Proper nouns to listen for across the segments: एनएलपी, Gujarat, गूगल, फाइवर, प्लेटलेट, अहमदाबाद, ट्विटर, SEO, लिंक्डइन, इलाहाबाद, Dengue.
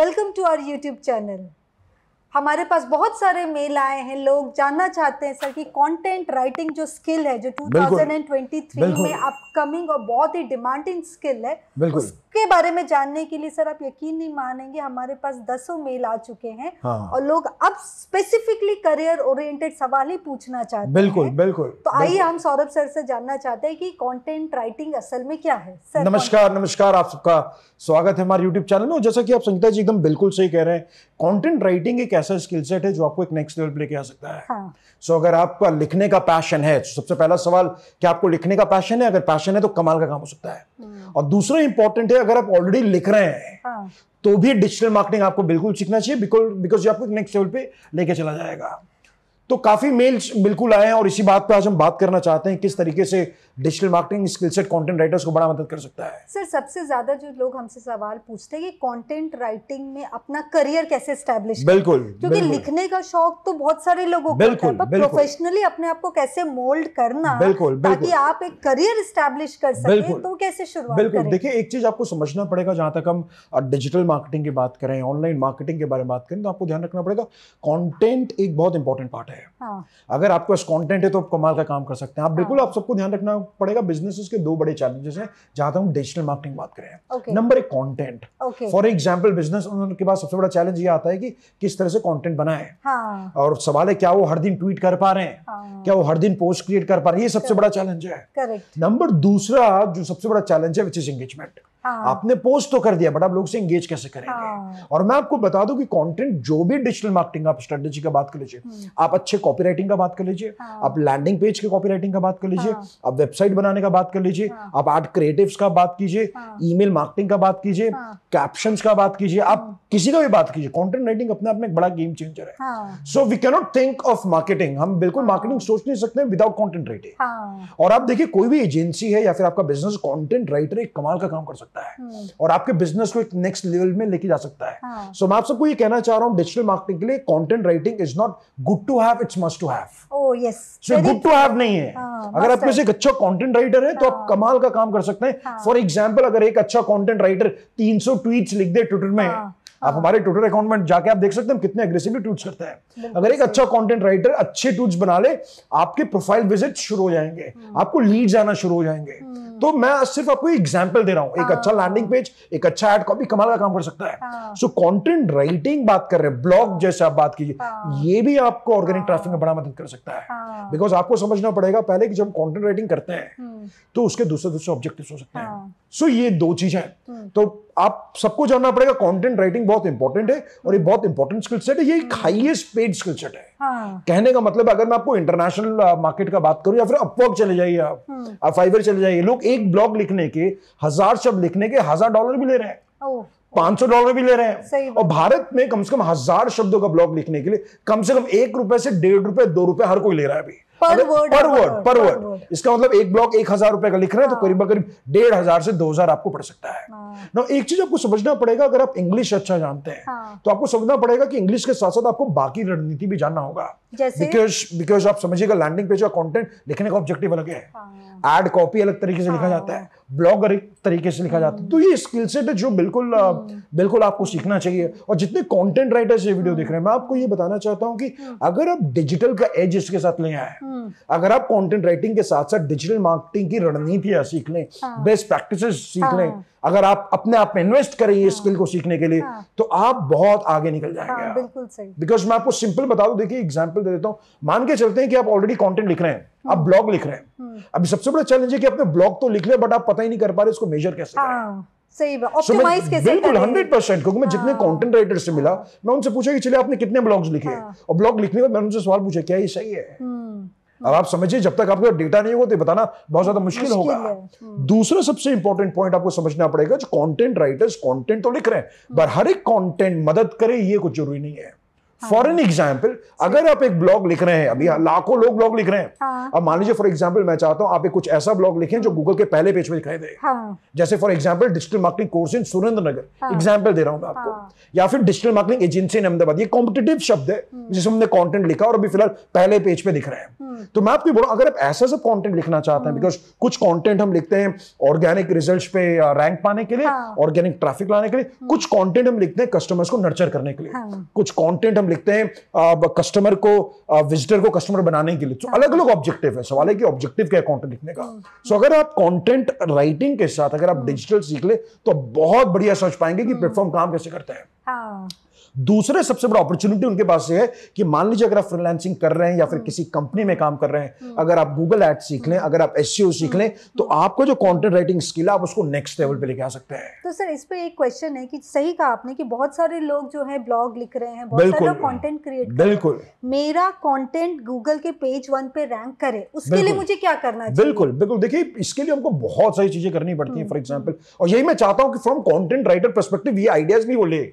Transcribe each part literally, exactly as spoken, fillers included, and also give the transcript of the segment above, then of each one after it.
Welcome to our YouTube channel. हमारे पास बहुत सारे मेल आए हैं, लोग जानना चाहते हैं सर कि कंटेंट राइटिंग जो स्किल है जो दो हज़ार तेईस में अपकमिंग और बहुत ही डिमांडिंग स्किल है, उसके बारे में जानने के लिए सर आप यकीन नहीं मानेंगे हमारे पास दसों मेल आ चुके हैं। हाँ। और लोग अब स्पेसिफिकली करियर ओरिएंटेड सवाल ही पूछना चाहते हैं। बिल्कुल बिल्कुल। तो आइए हम सौरभ सर से जानना चाहते हैं कि कंटेंट राइटिंग असल में क्या है। सर नमस्कार, नमस्कार, आप सबका स्वागत है हमारे यूट्यूब चैनल में। जैसा कि आप संगीता जी एकदम बिल्कुल सही कह रहे हैं, कंटेंट राइटिंग एक ऐसा स्किल सेट है जो आपको एक नेक्स्ट लेवल पे लेके आ सकता है। हाँ। सो अगर आपका लिखने का पैशन है, सबसे पहला सवाल कि आपको लिखने का पैशन है, अगर पैशन है तो कमाल का काम हो सकता है। और दूसरा इंपॉर्टेंट है, अगर आप ऑलरेडी लिख रहे हैं हाँ। तो भी डिजिटल मार्केटिंग आपको बिल्कुल सीखना चाहिए, बिकॉज ये आपको नेक्स्ट लेवल पे लेके चला जाएगा। तो काफी मेल्स बिल्कुल आए हैं और इसी बात पे आज हम बात करना चाहते हैं किस तरीके से digital marketing skill set content writers को बड़ा मदद कर सकता है। सर सबसे ज्यादा जो लोग हमसे सवाल पूछते हैं कि कंटेंट राइटिंग में अपना करियर कैसे एस्टैब्लिश करें, क्योंकि लिखने का शौक तो बहुत सारे लोगों को होता है, पर प्रोफेशनली अपने आप को कैसे मोल्ड करना ताकि आप एक करियर एस्टैब्लिश कर सकें, तो कैसे शुरुआत करें। बिल्कुल, देखिए एक चीज आपको समझना पड़ेगा, जहां तक हम डिजिटल मार्केटिंग की बात करें, ऑनलाइन मार्केटिंग के बारे में बात करें, तो आपको ध्यान रखना पड़ेगा कंटेंट एक बहुत इंपॉर्टेंट पार्ट है। हाँ। अगर आपके पास कंटेंट है तो आप कमाल का काम कर सकते हैं। आप बिल्कुल, आप सबको ध्यान रखना पड़ेगा बिजनेसेस के दो बड़े चैलेंजेस हैं जहां तक हम डिजिटल मार्केटिंग बात कर रहे हैं। नंबर एक content. For example business owner के पास सबसे बड़ा चैलेंज ये आता है कि किस तरह से कंटेंट बनाएं। हाँ। और सवाल है क्या वो हर दिन ट्वीट कर पा रहे हैं, हाँ। क्या वो हर दिन पोस्ट क्रिएट कर पा रहे हैं, ये सबसे बड़ा चैलेंज है। नंबर दूसरा जो सबसे बड़ा चैलेंज है विच इज एंगेजमेंट। हाँ। आपने पोस्ट तो कर दिया बट आप लोग से एंगेज कैसे करेंगे। हाँ। और मैं आपको बता दूं कि कंटेंट जो भी डिजिटल मार्केटिंग आप स्ट्रेटजी का बात कर लीजिए, आप अच्छे कॉपीराइटिंग का बात कर लीजिए, हाँ। आप लैंडिंग पेज के कॉपीराइटिंग का बात कर लीजिए, हाँ। आप वेबसाइट बनाने का बात कर लीजिए, हाँ। आप आर्ट क्रिएटिव्स का बात कीजिए, हाँ। ईमेल मार्केटिंग का बात कीजिए, हाँ। कैप्शंस का बात कीजिए, आप किसी का भी बात कीजिए, कंटेंट राइटिंग अपने आप में एक बड़ा गेम चेंजर है। So we can not think of marketing, हम बिल्कुल मार्केटिंग सोच नहीं सकते विदाउट कंटेंट राइटिंग। और आप देखिए कोई भी एजेंसी है या फिर आपका बिजनेस, कंटेंट राइटर एक कमाल का काम कर सकता है है और आपके बिजनेस को एक नेक्स्ट लेवल में लेके जा सकता है। हाँ। so, मैं आप सबको ये कहना चाह रहा हूं डिजिटल मार्केटिंग के लिए content writing is not good to have, it's must to have. Oh yes, so good to have नहीं है। हाँ, अगर आप में से एक अच्छा कंटेंट राइटर है तो हाँ। आप कमाल का काम कर सकते हैं। फॉर हाँ। एग्जांपल अगर एक अच्छा कंटेंट राइटर तीन सौ ट्वीट्स लिख दे ट्विटर में, हाँ। आप हमारे ट्विटर अकाउंट में जाके आप देख सकते हैं हम कितने अग्रेसिवली ट्वीट्स करते हैं। अगर एक अच्छा कंटेंट राइटर अच्छे ट्वीट्स बना ले, आपके प्रोफाइल विजिट शुरू हो जाएंगे, आपको लीड्स आना शुरू हो जाएंगे। तो मैं सिर्फ आपको एग्जांपल दे रहा हूं, एक अच्छा लैंडिंग पेज, एक अच्छा एड कॉपी कमाल का काम कर सकता है। सो कंटेंट राइटिंग बात कर रहे हैं, ब्लॉग जैसे आप बात कीजिए, ये भी आपको ऑर्गेनिक ट्रैफिक में बड़ा मदद कर सकता है। बिकॉज आपको समझना पड़ेगा पहले कि जब कंटेंट राइटिंग करते हैं तो उसके दूसरे दूसरे ऑब्जेक्टिव हो सकते हैं। सो ये दो चीजें तो आप सबको जानना पड़ेगा, कंटेंट राइटिंग बहुत इंपॉर्टेंट है और ये बहुत इंपॉर्टेंट स्किल सेट है, ये एक हाईएस्ट पेड स्किल सेट है। हाँ। कहने का मतलब अगर मैं आपको इंटरनेशनल मार्केट का बात करूं या फिर अपवर्क चले जाइए, आप आप फाइवर चले जाइए, लोग एक ब्लॉग लिखने के, हजार शब्द लिखने के हजार डॉलर भी ले रहे हैं, पांच सौ डॉलर भी ले रहे हैं। और भारत में कम से कम हजार शब्दों का ब्लॉग लिखने के लिए कम से कम एक रुपए से डेढ़ रुपए दो रुपए हर कोई ले रहा है अभी, पर वर्ड पर वर्ड पर वर्ड। इसका मतलब एक ब्लॉग एक हजार रुपए का लिख रहे हैं तो करीब करीब डेढ़ हजार से दो हजार आपको पड़ सकता है। ना एक चीज आपको समझना पड़ेगा, अगर आप इंग्लिश अच्छा जानते हैं तो आपको समझना पड़ेगा कि इंग्लिश के साथ साथ आपको बाकी रणनीति भी जानना होगा। बिकॉज बिकॉज आप समझिएगा लैंडिंग पेज का कंटेंट लिखने का ऑब्जेक्टिव अलग है, एड कॉपी अलग तरीके से लिखा जाता है, ब्लॉग अलग तरीके से लिखा जाता है। तो ये स्किल सेट है जो बिल्कुल बिल्कुल आपको सीखना चाहिए। और जितने कंटेंट राइटर्स ये वीडियो देख रहे हैं, मैं आपको ये बताना चाहता हूँ कि अगर आप डिजिटल का एज इसके साथ ले आए, अगर आप कंटेंट राइटिंग के साथ साथ डिजिटल मार्केटिंग की रणनीतियां सीख लें, बेस्ट प्रैक्टिसेस सीख लें, अगर आप अपने आप में इन्वेस्ट करें ये स्किल को सीखने के लिए, तो आप बहुत आगे निकल जाएंगे। बिल्कुल सही। बिकॉज मैं आपको सिंपल बता दूं, देखिए एग्जांपल दे देता हूं। मान के चलते हैं कि आप ऑलरेडी कंटेंट लिख रहे हैं, आप ब्लॉग लिख रहे हैं, अभी सबसे बड़ा चैलेंज है कि आपने ब्लॉग तो लिख लिया बट आप पता ही नहीं कर पा रहे इसको मेजर कैसे करें। सही बात, ऑप्टिमाइज कैसे करें। Hundred percent. क्योंकि मैं जितने कंटेंट राइटर से मिला, मैं उनसे पूछा कि चलिए आपने कितने ब्लॉग्स लिखे, और ब्लॉग लिखने के बाद मैंने उनसे सवाल पूछा क्या ये सही है। अब आप समझिए जब तक आपके डेटा नहीं होगा तो बताना बहुत ज्यादा मुश्किल होगा। दूसरा सबसे इंपॉर्टेंट पॉइंट आपको समझना पड़ेगा, जो कंटेंट राइटर्स कंटेंट तो लिख रहे हैं पर हर एक कंटेंट मदद करे ये कुछ जरूरी नहीं है। फॉर एन एग्जाम्पल, अगर आप एक ब्लॉग लिख रहे हैं, अभी लाखों लोग ब्लॉग लिख रहे हैं, हाँ. अब मान लीजिए फॉर एग्जाम्पल मैं चाहता हूँ आप एक कुछ ऐसा ब्लॉग लिखें जो गूगल के पहले पेज पे दिखाई दे, हाँ. जैसे for example digital marketing course in Surendranagar, example दे रहा हूँ मैं आपको, हाँ. या फिर digital marketing agency in अहमदाबाद, ये कॉम्पिटेटिव शब्द है जिसमें हमने कॉन्टेंट लिखा और अभी फिलहाल पहले पेज पे दिख रहे हैं। तो मैं आपको बोल रहा हूँ अगर आप ऐसा सब कॉन्टेंट लिखना चाहते हैं, बिकॉज कुछ कॉन्टेंट हम लिखते हैं ऑर्गेनिक रिजल्ट पे रैंक पाने के लिए, ऑर्गेनिक ट्रैफिक लाने के लिए, कुछ कॉन्टेंट हम लिखते हैं कस्टमर्स को नर्चर करने के लिए, कुछ कंटेंट हम लिखते हैं कस्टमर को, विजिटर को कस्टमर बनाने के लिए। तो अलग अलग ऑब्जेक्टिव है, सवाल है कि ऑब्जेक्टिव क्या है कंटेंट लिखने का। सो अगर आप कंटेंट राइटिंग के साथ अगर आप डिजिटल सीख ले तो बहुत बढ़िया समझ पाएंगे कि प्लेटफॉर्म काम कैसे करता है। हाँ। दूसरे सबसे बड़ा अपॉर्चुनिटी उनके पास ये है कि मान लीजिए अगर आप फ्रीलांसिंग कर रहे हैं या फिर किसी कंपनी में काम कर रहे हैं, अगर आप गूगल एड सीख लें, अगर आप एसईओ सीख लें, तो आपका जो कंटेंट राइटिंग स्किल है आप उसको नेक्स्ट लेवल पे लेके आ सकते हैं। तो सर इस पे एक क्वेश्चन है कि सही कहा आपने कि बहुत सारे लोग जो है ब्लॉग लिख रहे हैं, बहुत सारे लोग कंटेंट क्रिएट, बिल्कुल मेरा कंटेंट गूगल के पेज वन पे रैंक करे, उसके लिए मुझे क्या करना चाहिए? बिल्कुल बिल्कुल, देखिए इसके लिए हमको बहुत सारी चीजें करनी पड़ती है। फॉर एग्जाम्पल, और यही मैं चाहता हूँ कि फ्रॉम कंटेंट राइटर पर्सपेक्टिव ये आइडियाज भी वो ले।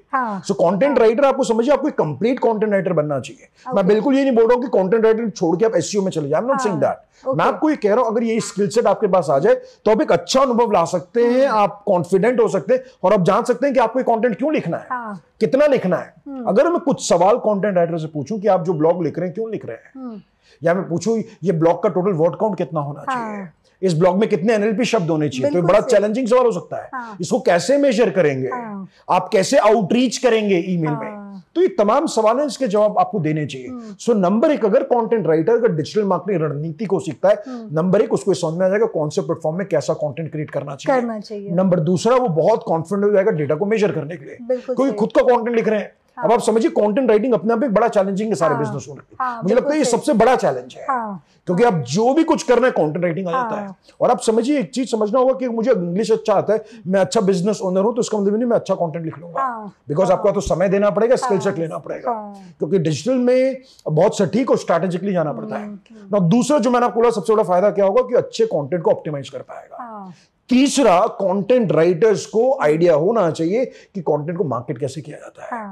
सो कंटेंट राइटर आपको समझिए आपको कंप्लीट कंटेंट राइटर बनना चाहिए। okay. मैं बिल्कुल ये नहीं बोल रहा हूँ कि कंटेंट राइटर छोड़ के आप एसईओ में चले जाए, I am not saying that. Okay. मैं आपको ये कह रहा हूं अगर ये स्किल सेट आपके पास आ जाए तो आप एक अच्छा अनुभव ला सकते हैं, आप कॉन्फिडेंट हो सकते हैं और आप जान सकते हैं कि आपको कंटेंट क्यों लिखना है, हाँ. कितना लिखना है। अगर मैं कुछ सवाल कंटेंट राइटर से पूछूं कि आप जो ब्लॉग लिख रहे हैं क्यों लिख रहे हैं, या मैं पूछूं ये ब्लॉग का टोटल वर्ड काउंट कितना होना चाहिए, इस ब्लॉग में कितने एनएलपी शब्द होने चाहिए, तो बड़ा चैलेंजिंग सवाल हो सकता है। हाँ। इसको कैसे मेजर करेंगे, हाँ। आप कैसे आउटरीच करेंगे ईमेल, हाँ। में, तो ये तमाम सवाल हैं जिसके जवाब आपको देने चाहिए। सो नंबर एक, अगर कंटेंट राइटर अगर डिजिटल मार्केटिंग रणनीति को सीखता है, नंबर एक उसको समझ में आ जाएगा कौन से प्लेटफॉर्म में कैसा कंटेंट क्रिएट करना चाहिए, करना चाहिए। नंबर दूसरा, वो बहुत कॉन्फिडेंट हो जाएगा डेटा को मेजर करने के लिए, क्योंकि खुद का कंटेंट लिख रहे हैं। अब आप समझिए कंटेंट राइटिंग अपने आप एक बड़ा चैलेंजिंग है सारे बिजनेस में। हाँ, मुझे लगता है ये सबसे बड़ा चैलेंज है, हाँ, क्योंकि आप जो भी कुछ करना है कंटेंट राइटिंग आ जाता है। और आप समझिए एक चीज समझना होगा कि मुझे इंग्लिश अच्छा आता है, मैं अच्छा बिजनेस ओनर हूं, तो इसका मतलब मैं अच्छा कंटेंट लिख लूंगा, बिकॉज आपका तो समय देना पड़ेगा, स्किल सेट लेना पड़ेगा, क्योंकि डिजिटल में बहुत सटीक और स्ट्रेटेजिकली जाना पड़ता है। दूसरा जो मैंने आपको बोला सबसे बड़ा फायदा क्या होगा कि अच्छे कंटेंट को ऑप्टिमाइज कर पाएगा। तीसरा, कंटेंट राइटर्स को आइडिया होना चाहिए कि कंटेंट को मार्केट कैसे किया जाता है,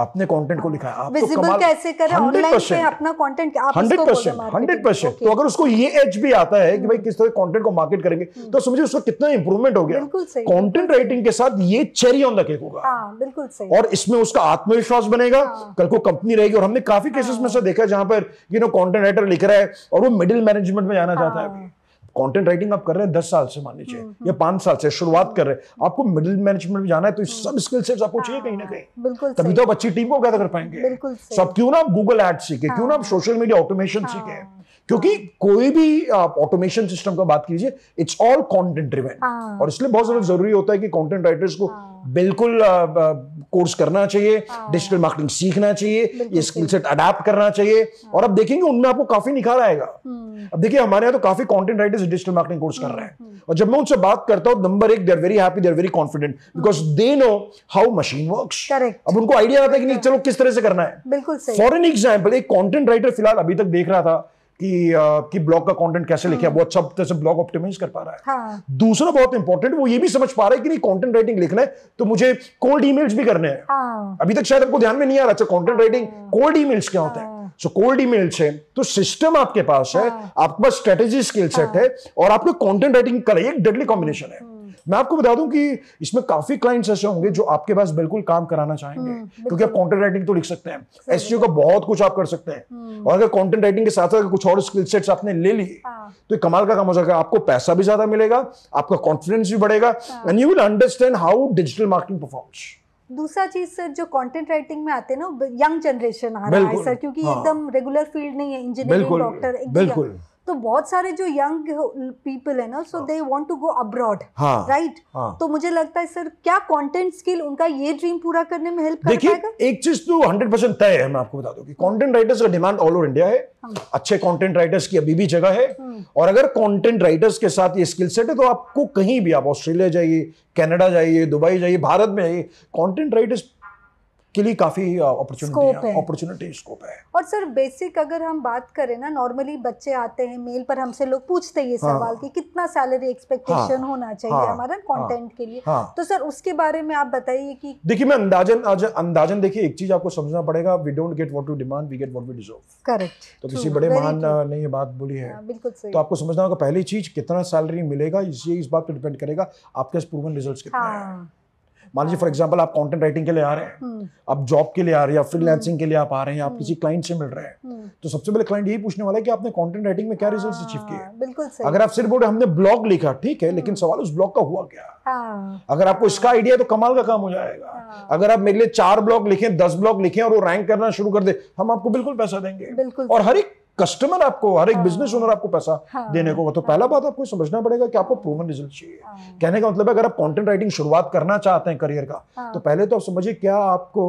आपने कंटेंट को लिखा है, आप तो कमाल कैसे करें ऑनलाइन पे अपना कंटेंट, आप हंड्रेड परसेंट हंड्रेड परसेंट। तो अगर उसको ये एज भी आता है कि भाई किस तरह कंटेंट को मार्केट करेंगे, तो समझिए उसका कितना इंप्रूवमेंट हो गया। कंटेंट राइटिंग के साथ ये चेरी ऑन द केक होगा, बिल्कुल सही, और इसमें उसका आत्मविश्वास बनेगा, कल को कंपनी रहेगी। और हमने काफी केसेस में से देखा जहां पर यू नो कंटेंट राइटर लिख रहा है और वो मिडिल मैनेजमेंट में जाना चाहता है। कंटेंट राइटिंग आप कर रहे हैं दस साल से मान लीजिए या पांच साल से शुरुआत कर रहे हैं, आपको मिडिल मैनेजमेंट में जाना है, तो इस सब स्किल सेट्स आपको चाहिए कहीं ना कहीं, तभी तो आप अच्छी टीम को गैदर कर पाएंगे। तो आप क्यों ना आप गूगल एड सीखे, क्यों ना आप सोशल मीडिया ऑटोमेशन सीखे, क्योंकि कोई भी आप ऑटोमेशन सिस्टम का बात कीजिए, इट्स ऑल कंटेंट ड्रिवन, और इसलिए बहुत ज्यादा जरूरी होता है कि कंटेंट राइटर्स को बिल्कुल कोर्स करना चाहिए, डिजिटल मार्केटिंग सीखना चाहिए, ये स्किल सेट अडैप्ट करना चाहिए, और अब देखेंगे उनमें आपको काफी निखार आएगा। अब देखिए हमारे यहाँ तो काफी content writers digital marketing course कर रहे हैं, और जब मैं उनसे बात करता हूँ, नंबर एक, they're very happy, they're very confident, because they know how machine works. अब उनको आइडिया आता है कि नहीं चलो किस तरह से करना है। बिल्कुल सही। फॉर एन एग्जाम्पल, एक कंटेंट राइटर फिलहाल अभी तक देख रहा था कि कि ब्लॉग का कंटेंट कैसे लिखे, वो अच्छा तरह से ब्लॉग ऑप्टिमाइज कर पा रहा है। हाँ। दूसरा बहुत इंपॉर्टेंट, वो ये भी समझ पा रहा है कि नहीं कंटेंट राइटिंग लिखना है तो मुझे कोल्ड ईमेल्स भी करने हैं। हाँ। अभी तक शायद आपको ध्यान में नहीं आ रहा। अच्छा, कंटेंट राइटिंग कोल्ड ईमेल्स क्या होता है? सो कोल्ड ईमेल्स है तो सिस्टम आपके पास है, आपके पास स्ट्रेटेजी स्किल सेट है, और आपको कंटेंट राइटिंग का एक डेडली कॉम्बिनेशन है। मैं आपको बता दूं कि इसमें काफी क्लाइंट्स ऐसे होंगे जो आपके पास बिल्कुल काम कराना चाहेंगे, क्योंकि आप कंटेंट राइटिंग तो लिख सकते हैं, एसईओ का बहुत कुछ आप कर सकते हैं, और अगर कंटेंट राइटिंग के साथ साथ कुछ और स्किल सेट्स आपने ले लिए, हाँ, तो कमाल का काम हो जाएगा। आपको पैसा भी ज्यादा मिलेगा, आपका कॉन्फिडेंस भी बढ़ेगा, and you will understand how digital marketing performs. दूसरा चीज सर, जो कंटेंट राइटिंग में आते हैं ना, यंग जनरेशन आ रहा है सर, क्योंकि एकदम रेगुलर फील्ड नहीं है, इंजीनियरिंग, डॉक्टर, बिल्कुल, तो बहुत सारे जो यंग पीपल है ना, so they want to go abroad, right? तो मुझे लगता है सर, क्या कंटेंट स्किल उनका ये ड्रीम पूरा करने में हेल्प कर पाएगा? एक चीज तो हंड्रेड परसेंट तय है, मैं आपको बता दूं कि कंटेंट राइटर्स का डिमांड ऑल ओवर इंडिया है। अच्छे कंटेंट राइटर्स की अभी भी जगह है, और अगर कंटेंट राइटर्स के साथ ये स्किल सेट है तो आपको कहीं भी, आप ऑस्ट्रेलिया जाइए, कनाडा जाइए, दुबई जाइए, भारत में जाइए, कंटेंट राइटर्स के लिए काफ़ी अपॉर्चुनिटी अपॉर्चुनिटी स्कोप है। और सर बेसिक अगर हम बात करें ना, नॉर्मली बच्चे आते हैं मेल पर, हमसे लोग पूछते हैं ये सवाल कि कितना सैलरी एक्सपेक्टेशन होना चाहिए हमारा कंटेंट के लिए, तो सर उसके बारे में आप बताइए कि। देखिए मैं अंदाजन आज अंदाजन देखिए एक चीज आपको समझना पड़ेगा, we don't get what we demand, we get what we deserve. Correct. तो किसी बड़े महान ने ये बात बोली है, बिल्कुल सही। तो आपको समझना होगा पहली चीज कितना सैलरी मिलेगा, ये इस बात पर डिपेंड करेगा आपके प्रूवन रिजल्ट्स कितने हैं। मान लीजिए फॉर एग्जांपल आप कंटेंट राइटिंग के लिए आ रहे हैं, आप जॉब के लिए आ रहे हैं, फ्रीलांसिंग के लिए आप आ रहे हैं, आप किसी क्लाइंट से मिल रहे हैं, तो सबसे पहले क्लाइंट यही पूछने वाला है कि आपने कंटेंट राइटिंग में क्या रिजल्ट्स अचीव किए। बिल्कुल सही। अगर आप सिर्फ बोले हमने ब्लॉग लिखा, ठीक है, लेकिन सवाल उस ब्लॉग का हुआ क्या। अगर आपको इसका आइडिया है तो कमाल का काम हो जाएगा। अगर आप मेरे लिए चार ब्लॉग लिखें, दस ब्लॉग लिखें और वो रैंक करना शुरू कर दे, हम आपको बिल्कुल पैसा देंगे। और हर एक कस्टमर आपको, हर एक बिजनेस ओनर आपको पैसा हाँ, देने को। तो पहला बात आपको समझना पड़ेगा कि आपको प्रूवन रिजल्ट चाहिए। हाँ, कहने का मतलब है अगर आप कंटेंट राइटिंग शुरुआत करना चाहते हैं करियर का, हाँ, तो पहले तो आप समझिए क्या आपको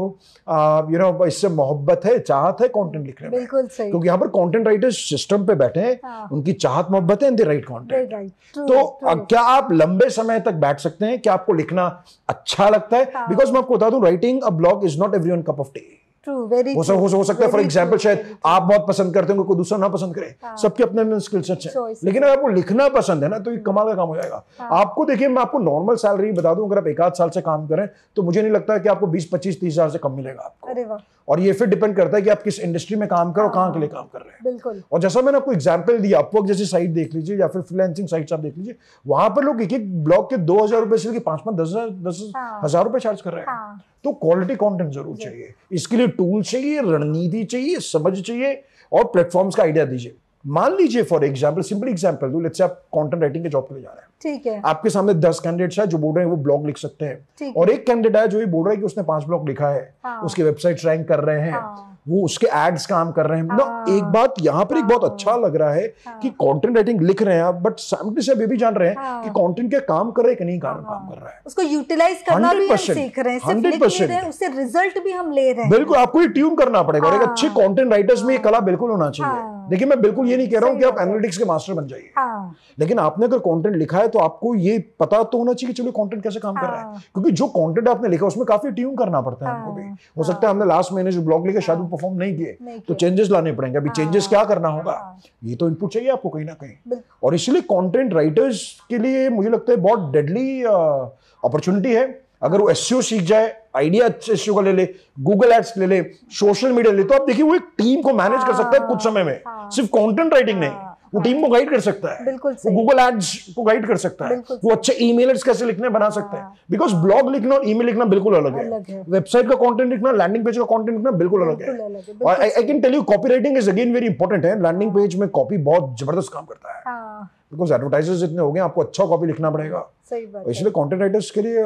यू नो इससे मोहब्बत है, चाहत है कंटेंट लिखने में। बिल्कुल सही। क्योंकि यहाँ पर कंटेंट राइटर्स सिस्टम पे बैठे हैं, हाँ, उनकी चाहत मोहब्बत है, राइट कंटेंट। तो क्या आप लंबे समय तक बैठ सकते हैं, क्या आपको लिखना अच्छा लगता है? बिकॉज मैं आपको बता दूं, writing a blog is not everyone cup of tea. हो सक, हो सकता है फॉर एग्जांपल शायद आप बहुत पसंद करते होंगे, कोई दूसरा ना पसंद करे। हाँ, सबके अपने स्किल सेट्स हैं, लेकिन अगर आपको लिखना पसंद है ना तो ये कमाल का काम हो जाएगा। हाँ, आपको देखिए मैं आपको नॉर्मल सैलरी बता दूं, अगर आप एक आध साल से काम करें तो मुझे नहीं लगता है कि आपको बीस पच्चीस तीस हजार से कम मिलेगा आपको। अरे वाह। और ये फिर डिपेंड करता है कि आप किस इंडस्ट्री में काम करो, कहाँ के लिए काम कर रहे हैं। बिल्कुल। और जैसा मैंने आपको एग्जाम्पल दिया, अपवर्क जैसी साइट देख लीजिए या फिर फ्रीलांसिंग साइट्स आप देख लीजिए, वहां पर लोग एक एक ब्लॉग के दो हजार रुपए से लेकर पांच पांच दस हजार दस हजार रुपए चार्ज कर रहे हैं। तो क्वालिटी कंटेंट जरूर चाहिए, इसके लिए टूल चाहिए, रणनीति चाहिए, समझ चाहिए और प्लेटफॉर्म्स का आइडिया दीजिए। मान लीजिए फॉर एग्जांपल, सिंपल एग्जांपल दूं, लेट्स से आप कंटेंट राइटिंग के जॉब पे जा रहे हैं, ठीक है, आपके सामने दस कैंडिडेट्स हैं जो बोल रहे हैं वो ब्लॉग लिख सकते हैं, और एक कैंडिडेट है जो ये बोल रहा है कि उसने पांच ब्लॉग लिखा है, हाँ, उसके वेबसाइट रैंक कर रहे हैं, हाँ, वो उसके एड्स काम कर रहे हैं। हाँ, एक बात यहाँ पर एक बहुत अच्छा लग रहा है, हाँ, कि कंटेंट राइटिंग लिख रहे हैं आप, बट सामने से अभी भी जान रहे हैं, हाँ, कि कंटेंट के काम कर रहे हैं कि नहीं काम, हाँ, काम कर रहा है, उसको यूटिलाइज करना भी हम सीख रहे हैं, हंड्रेड परसेंट उससे रिजल्ट भी हम ले रहे हैं। बिल्कुल, आपको ये ट्यून करना पड़ेगा। एक अच्छे कंटेंट राइटर्स में ये कला बिल्कुल होना चाहिए। देखिए मैं बिल्कुल ये नहीं कह रहा हूँ कि आप एनालिटिक्स के मास्टर बन जाइए, हाँ, लेकिन आपने अगर कंटेंट लिखा है तो आपको ये पता तो होना चाहिए कि चलो कंटेंट कैसे काम, हाँ, कर रहा है, क्योंकि जो कंटेंट आपने लिखा उसमें काफी ट्यून करना पड़ता है हमको भी। हो सकता है हमने लास्ट महीने जो ब्लॉग लिखे शायद वो परफॉर्म नहीं किए, तो चेंजेस लाने पड़ेंगे। अभी चेंजेस क्या करना होगा, ये तो इनपुट चाहिए आपको कहीं ना कहीं। और इसलिए कंटेंट राइटर्स के लिए मुझे लगता है बहुत डेडली अपॉर्चुनिटी है। अगर वो एसईओ सीख जाए, आइडिया एसईओ का ले ले, गूगल एड्स ले ले, सोशल मीडिया ले, तो आप देखिए वो एक टीम को मैनेज कर सकता है कुछ समय में। हाँ, सिर्फ कंटेंट राइटिंग नहीं, वो टीम को गाइड कर सकता है, वो गूगल एड्स को गाइड कर सकता है, वो अच्छे ईमेल्स कैसे लिखने बना सकता है। बिकॉज ब्लॉग लिखना और ईमेल लिखना बिल्कुल अलग है, वेबसाइट का कंटेंट लिखना, लैंडिंग पेज का कंटेंट लिखना बिल्कुल अलग है। और I can tell you copywriting is again very important है। लैंडिंग पेज में कॉपी बहुत जबरदस्त काम करता है, बिकॉज एडवर्टाइजर्स इतने हो गए, आपको अच्छा कॉपी लिखना पड़ेगा। सही बात है। इसलिए कंटेंट राइटर्स के लिए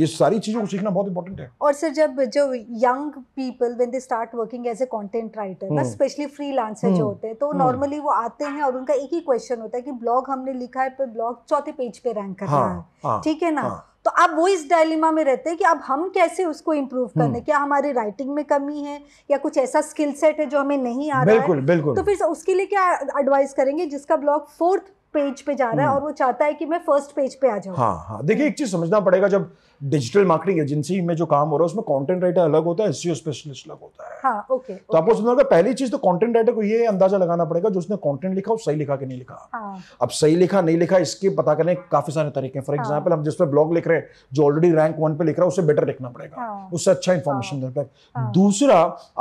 ये सारी चीजों को सीखना बहुत इंपॉर्टेंट है। और सर जब जो young people when they start working as a content writer, बस स्पेशली फ्रीलांसर जो होते हैं, तो नॉर्मली वो आते हैं और उनका एक ही क्वेश्चन होता है कि ब्लॉग हमने लिखा है पर ब्लॉग चौथे पेज पे रैंक कर रहा है, ठीक है ना। तो अब वो इस डायलेमा में रहते हैं कि अब हम कैसे उसको इम्प्रूव करने, क्या हमारी राइटिंग में कमी है या कुछ ऐसा स्किल सेट है जो हमें नहीं आ रहा है। बिल्कुल बिल्कुल। तो फिर उसके लिए क्या एडवाइस करेंगे जिसका ब्लॉग फोर्थ पेज पे जा रहा है और वो चाहता है कि मैं फर्स्ट पेज पे आ जाऊं। हाँ हाँ, देखिए एक चीज समझना पड़ेगा, जब डिजिटल मार्केटिंग एजेंसी में जो काम हो रहा है उसमें कंटेंट राइटर अलग होता है, एसईओ स्पेशलिस्ट अलग होता है। हाँ, ओके, तो ओके। आपको समझना पहली चीज तो कंटेंट राइटर को ये अंदाजा लगाना पड़ेगा जो उसने कंटेंट लिखा वो सही लिखा कि नहीं लिखा। हाँ, अब सही लिखा नहीं लिखा इसके पता करने काफी सारे तरीके हैं। फॉर एग्जाम्पल हम जिस पे ब्लॉग लिख रहे हैं जो ऑलरेडी रैंक वन पे लिख रहा है उसे बेटर लिखना पड़ेगा, उससे अच्छा इन्फॉर्मेशन देना पड़ेगा। दूसरा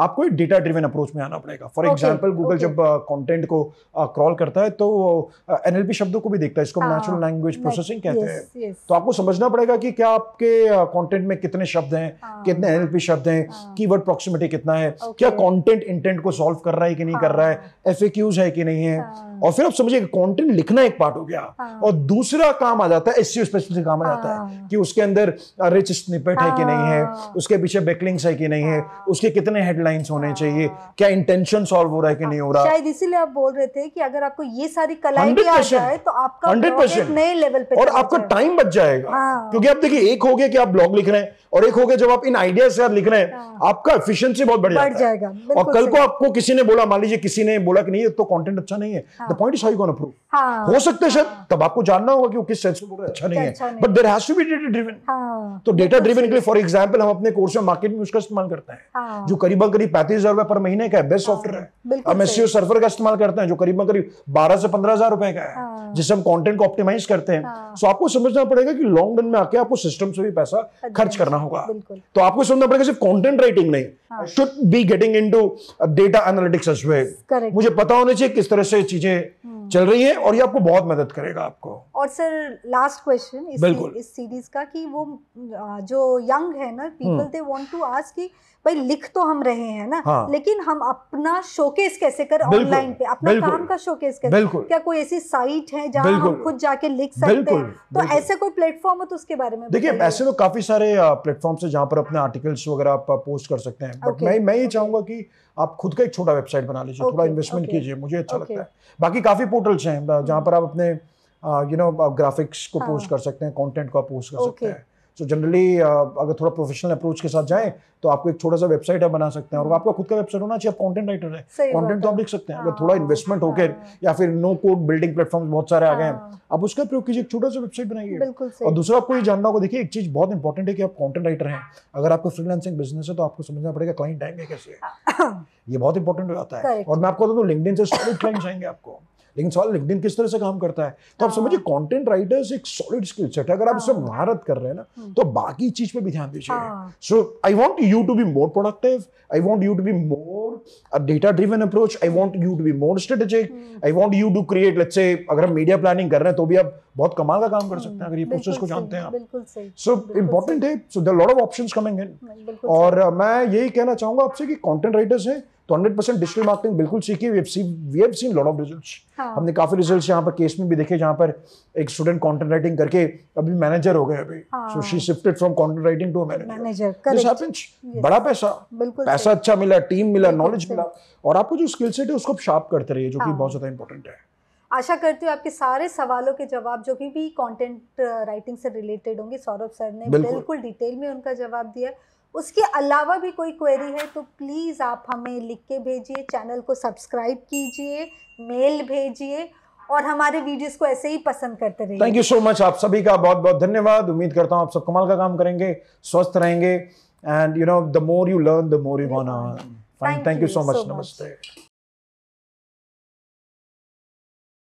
आपको डेटा ड्रिवन अप्रोच में आना पड़ेगा। फॉर एग्जाम्पल गूगल जब कॉन्टेंट को क्रॉल करता है तो एनएलपी शब्दों को भी देखता है, इसको नेचुरल लैंग्वेज प्रोसेसिंग कहते हैं। तो आपको समझना पड़ेगा कि क्या आपके कंटेंट में कितने शब्द हैं, कितने एनएलपी शब्द हैं, कीवर्ड प्रॉक्सिमिटी कितना है, क्या कंटेंट इंटेंट को सॉल्व कर रहा है कि नहीं कर रहा है, एफएक्यूज है कि नहीं है। और फिर आप समझिए कंटेंट लिखना एक पार्ट हो गया, और दूसरा काम आ जाता है एसईओ स्पेशलिस्ट काम आ जाता है कि उसके अंदर रिच स्निपेट है कि नहीं है, उसके पीछे बैकलिंक्स है कि नहीं है, उसके कितने हेडलाइंस होने चाहिए, क्या इंटेंशन सॉल्व हो रहा है कि नहीं हो रहा है। शायद इसीलिए आप बोल रहे थे कि अगर आपको ये सारी कलाएं परसेंट हंड्रेड परसेंट और आपका टाइम बच जाएगा। हाँ। क्योंकि आप देखिए एक हो गया कि आप ब्लॉग लिख रहे हैं और एक हो गया जब आप इन आइडिया से आप लिख रहे हैं। हाँ। आपका एफिशिएंसी बहुत बढ़ जाएगा। और कल को आपको किसी ने बोला, मान लीजिए किसी ने बोला कि नहीं तो कंटेंट अच्छा नहीं है, the point is how you gonna prove हो सकता है शायद तब आपको जानना होगा कि वो किस सेंस में बोल रहा है अच्छा नहीं है, but there has to be data driven. तो डेटा ड्रिवन के लिए फॉर एग्जाम्पल हम अपने कोर्स में मार्केट में उसका इस्तेमाल करते हैं जो करीबन करीब पैंतीस हजार रुपए पर महीने का बेस्ट सॉफ्टवेयर है। हम एसईओ सर्वर का इस्तेमाल करते हैं जो करीबन करीब बारह से पंद्रह हजार रुपए का है जिससे हम कंटेंट को ऑप्टिमाइज करते हैं। सो आपको समझना पड़ेगा कि लॉन्ग रन में आके आपको सिस्टम से भी पैसा खर्च करना होगा। तो आपको समझना पड़ेगा सिर्फ कंटेंट राइटिंग नहीं, should be getting into data analytics as well. मुझे पता होना चाहिए किस तरह से चीजें चल रही है और ये आपको बहुत मदद करेगा आपको। और सर लास्ट क्वेश्चन इस, इस सीरीज का कि वो जो यंग है ना people they want to ask कि भाई लिख तो हम रहे हैं ना, हाँ, लेकिन हम अपना शोकेस कैसे करें ऑनलाइन पे, अपना काम का शोकेस कैसे, क्या कोई ऐसी साइट है जहां हम खुद जाके लिख सकते हैं? तो ऐसे कोई प्लेटफॉर्म हो तो उसके बारे में देखिए। ऐसे तो काफी सारे प्लेटफॉर्म्स हैं जहां पर अपने आर्टिकल्स वगैरह आप पोस्ट कर सकते हैं, बट मैं मैं ये चाहूंगा कि आप खुद का एक छोटा वेबसाइट बना लीजिए, थोड़ा इन्वेस्टमेंट कीजिए, मुझे अच्छा लगता है। बाकी काफी पोर्टल्स हैं जहां पर आप अपने यू नो ग्राफिक्स को पोस्ट कर सकते हैं, कंटेंट को आप पोस्ट कर सकते हैं। सो so जनरली uh, अगर थोड़ा प्रोफेशनल अप्रोच के साथ जाएं तो आपको एक छोटा सा वेबसाइट बना सकते हैं और आपका खुद का वेबसाइट होना चाहिए। आप कंटेंट राइटर है, कंटेंट तो आप लिख सकते हैं। अगर थोड़ा इन्वेस्टमेंट होकर या फिर नो कोड बिल्डिंग प्लेटफॉर्म्स बहुत सारे आ गए हैं, आप उसका प्रयोग कीजिए, छोटा सा वेबसाइट बनाइए। और दूसरा आपको ये जानना होगा, देखिए एक चीज बहुत इंपॉर्टेंट है कि आप कंटेंट राइटर हैं, अगर आपको फ्रीलांसिंग बिजनेस है तो आपको समझना पड़ेगा क्लाइंट आएंगे कैसे, ये बहुत इंपॉर्टेंट हो जाता है। और मैं आपको बताऊं लिंक्डइन से सॉलिड क्लाइंट्स आएंगे आपको, लेकिन सवाल लिंक्डइन किस तरह से काम करता है। तो आप समझिए कंटेंट राइटर्स एक सॉलिड स्किल सेट है, अगर आप इसमें महारत कर रहे हैं ना तो बाकी चीज पे भी ध्यान दीजिएगा। So I want you to be more productive, I want you to be more data driven approach, I want you to be more strategic, I want you to create let's say अगर हम media planning कर रहे हैं तो भी आप बहुत कमाल का काम कर सकते हैं अगर ये प्रोसेस को जानते हैं आप। सो इंपॉर्टेंट है, so there are lot of options coming in. और मैं यही कहना चाहूंगा आपसे कि कंटेंट राइटर्स हैं तो हंड्रेड परसेंट डिजिटल मार्केटिंग बिल्कुल सीखिए। We have seen we have seen lot of results. हमने काफी रिजल्ट्स यहाँ पर केस में भी देखे जहाँ पर एक स्टूडेंट कंटेंट राइटिंग करके अभी मैनेजर हो गए अभी। So she shifted from content writing to manager. This happens. बड़ा पैसा, पैसा अच्छा मिला, टीम मिला, नॉलेज मिला और आपको जो स्किल सेट है उसको आप शार्प करते रहिए, जो कि बहुत ज्यादा इंपॉर्टेंट है। आशा करती हूँ आपके सारे सवालों के जवाब जो कि भी कंटेंट राइटिंग से रिलेटेड होंगे, सौरभ सर ने बिल्कुल डिटेल में उनका जवाब दिया। उसके अलावा भी कोई क्वेरी है तो प्लीज़ आप हमें लिख के भेजिए, चैनल को सब्सक्राइब कीजिए, मेल भेजिए और हमारे वीडियोस को ऐसे ही पसंद करते रहिए। थैंक यू सो मच, आप सभी का बहुत बहुत धन्यवाद। उम्मीद करता हूँ आप सब कमाल का काम करेंगे, स्वस्थ रहेंगे and you know the more you learn the more you gonna earn. Thank you so much, नमस्ते।